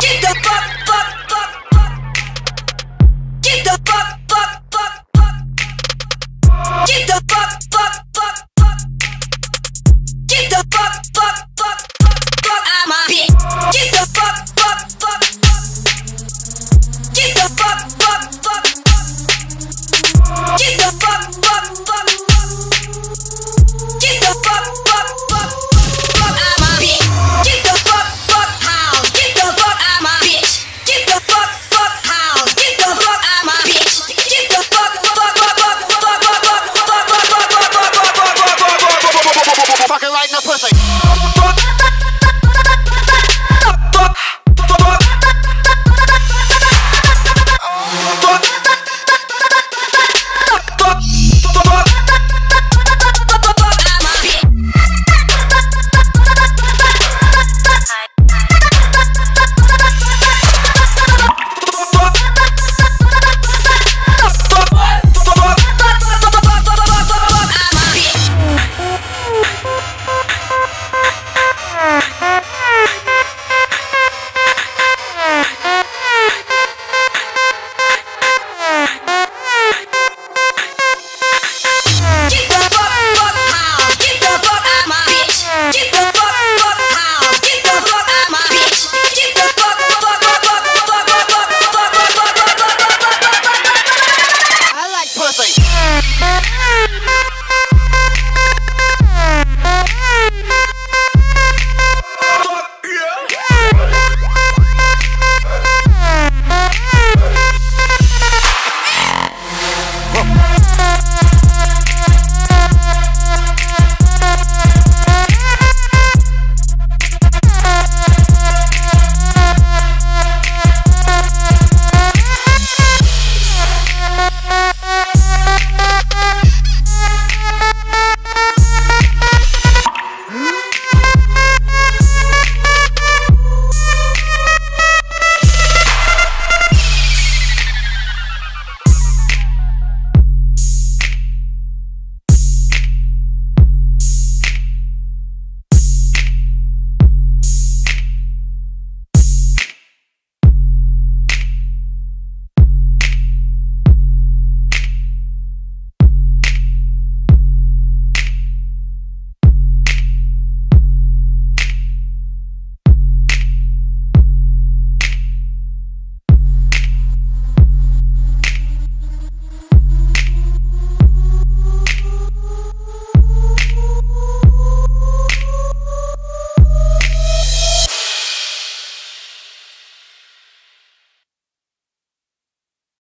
Get the fuck